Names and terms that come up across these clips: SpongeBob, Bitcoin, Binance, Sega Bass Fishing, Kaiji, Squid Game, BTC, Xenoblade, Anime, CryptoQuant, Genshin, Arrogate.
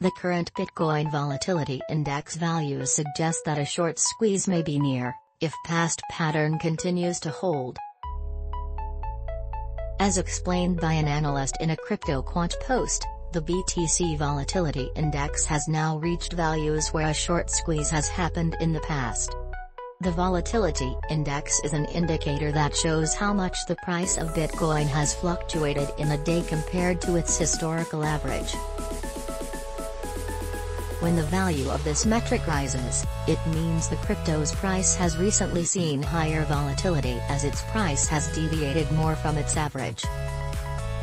The current Bitcoin volatility index values suggest that a short squeeze may be near, if past pattern continues to hold. As explained by an analyst in a CryptoQuant post, the BTC volatility index has now reached values where a short squeeze has happened in the past. The volatility index is an indicator that shows how much the price of Bitcoin has fluctuated in a day compared to its historical average. When the value of this metric rises, it means the crypto's price has recently seen higher volatility as its price has deviated more from its average.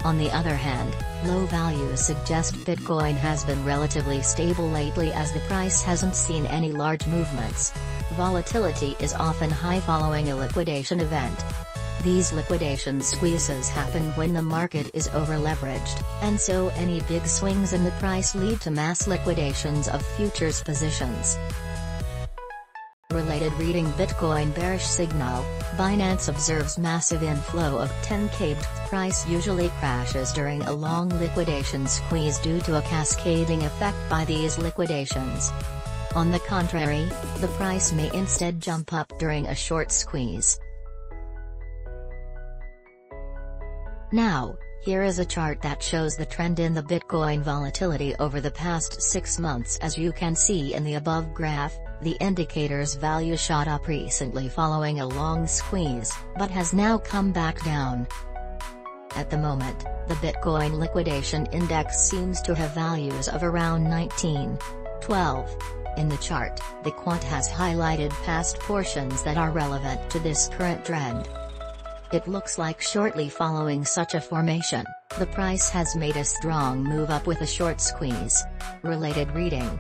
On the other hand, low values suggest Bitcoin has been relatively stable lately as the price hasn't seen any large movements. Volatility is often high following a liquidation event. These liquidation squeezes happen when the market is over-leveraged, and so any big swings in the price lead to mass liquidations of futures positions. Related reading: Bitcoin bearish signal, Binance observes massive inflow of 10K. Price usually crashes during a long liquidation squeeze due to a cascading effect by these liquidations. On the contrary, the price may instead jump up during a short squeeze. Now, here is a chart that shows the trend in the Bitcoin volatility over the past 6 months. As you can see in the above graph, the indicator's value shot up recently following a long squeeze, but has now come back down. At the moment, the Bitcoin liquidation index seems to have values of around 19.12. In the chart, the quant has highlighted past portions that are relevant to this current trend. It looks like shortly following such a formation, the price has made a strong move up with a short squeeze. Related reading.